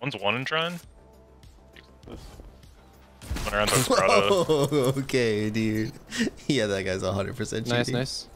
One's one and trying. One around. Okay, dude. Yeah, that guy's 100% cheating. Nice, nice.